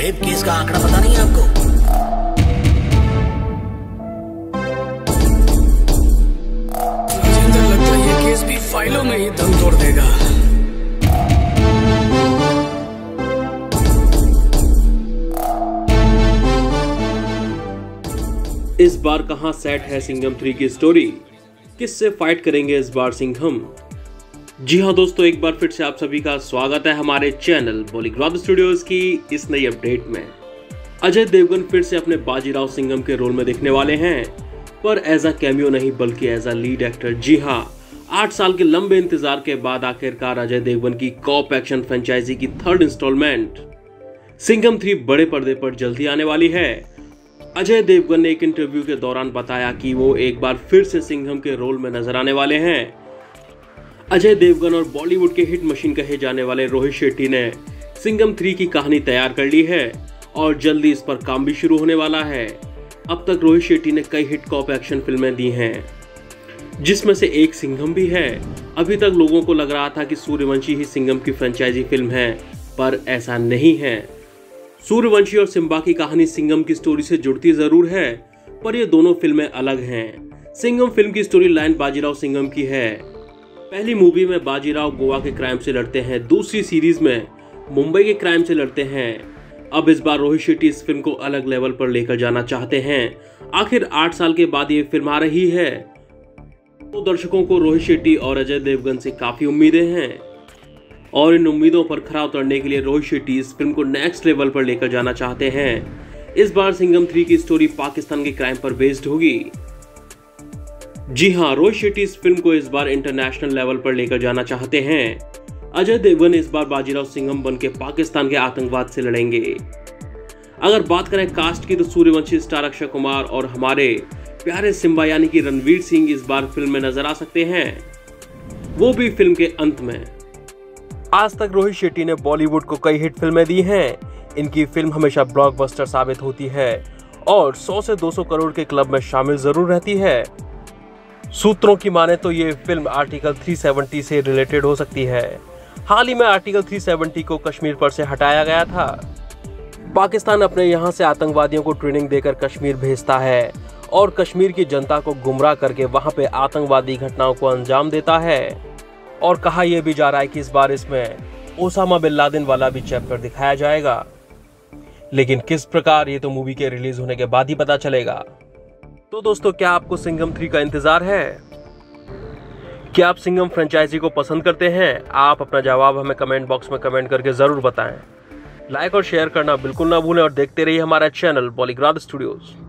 Rape case का आंकड़ा पता नहीं है आपको? मुझे लगता है ये केस भी फाइलों में ही दम तोड़ देगा। इस बार कहां सेट है सिंघम 3 की स्टोरी, किससे फाइट करेंगे इस बार सिंघम? जी हां दोस्तों, एक बार फिर से आप सभी का स्वागत है हमारे चैनल बॉलीग्राड स्टूडियोज की इस नई अपडेट में। अजय देवगन फिर से अपने बाजीराव सिंघम के रोल में दिखने वाले हैं, पर एज अ कैमियो नहीं बल्कि एज अ लीड एक्टर। जी हां, 8 साल के लंबे इंतजार के बाद आखिरकार अजय देवगन की कॉप एक्शन फ्रेंचाइजी की 3rd इंस्टॉलमेंट सिंघम 3 बड़े पर्दे पर जल्दी आने वाली है। अजय देवगन ने एक इंटरव्यू के दौरान बताया कि वो एक बार फिर से सिंघम के रोल में नजर आने वाले हैं। अजय देवगन और बॉलीवुड के हिट मशीन कहे जाने वाले रोहित शेट्टी ने सिंघम 3 की कहानी तैयार कर ली है और जल्दी इस पर काम भी शुरू होने वाला है। अब तक रोहित शेट्टी ने कई हिट कॉप एक्शन फिल्में दी हैं, जिसमें से एक सिंघम भी है। अभी तक लोगों को लग रहा था कि सूर्यवंशी ही सिंघम की फ्रेंचाइजी फिल्म है, पर ऐसा नहीं है। सूर्यवंशी और सिम्बा की कहानी सिंघम की स्टोरी से जुड़ती जरूर है, पर ये दोनों फिल्में अलग हैं। सिंघम फिल्म की स्टोरी लाइन बाजीराव सिंघम की है। पहली मूवी में बाजीराव गोवा के क्राइम से लड़ते हैं, दूसरी सीरीज में मुंबई के क्राइम से लड़ते हैं। अब इस बार रोहित शेट्टी इस फिल्म को अलग लेवल पर लेकर जाना चाहते हैं। आखिर 8 साल के बाद ये फिल्म आ रही है, तो दर्शकों को रोहित शेट्टी और अजय देवगन से काफी उम्मीदें हैं और इन उम्मीदों पर खरा उतरने के लिए रोहित शेट्टी इस फिल्म को नेक्स्ट लेवल पर लेकर जाना चाहते हैं। इस बार सिंघम 3 की स्टोरी पाकिस्तान के क्राइम पर बेस्ड होगी। जी हां, रोहित शेट्टी इस फिल्म को इस बार इंटरनेशनल लेवल पर लेकर जाना चाहते हैं। अजय देवगन इस बार बाजीराव सिंघम बन के पाकिस्तान के आतंकवाद से लड़ेंगे। अगर बात करें कास्ट की, तो सूर्यवंशी स्टार अक्षय कुमार और हमारे प्यारे सिम्बा यानी कि रणवीर सिंह इस बार फिल्म में नजर आ सकते हैं, वो भी फिल्म के अंत में। आज तक रोहित शेट्टी ने बॉलीवुड को कई हिट फिल्में दी हैं। इनकी फिल्म हमेशा ब्लॉकबस्टर साबित होती है और 100 से 200 करोड़ के क्लब में शामिल जरूर रहती है। सूत्रों की माने तो ये फिल्म आर्टिकल 370 से रिलेटेड हो सकती है। हाल ही में आर्टिकल 370 को कश्मीर पर से हटाया गया था। पाकिस्तान अपने यहाँ से आतंकवादियों को ट्रेनिंग देकर कश्मीर भेजता है और कश्मीर की जनता को गुमराह करके वहाँ पे आतंकवादी घटनाओं को अंजाम देता है। और कहा यह भी जा रहा है कि इस बार इसमें ओसामा बिन लादेन वाला भी चैप्टर दिखाया जाएगा, लेकिन किस प्रकार ये तो मूवी के रिलीज होने के बाद ही पता चलेगा। तो दोस्तों, क्या आपको सिंघम 3 का इंतजार है? क्या आप सिंघम फ्रेंचाइजी को पसंद करते हैं? आप अपना जवाब हमें कमेंट बॉक्स में कमेंट करके जरूर बताएं। लाइक और शेयर करना बिल्कुल ना भूलें और देखते रहिए हमारा चैनल बॉलीग्राड स्टूडियोज।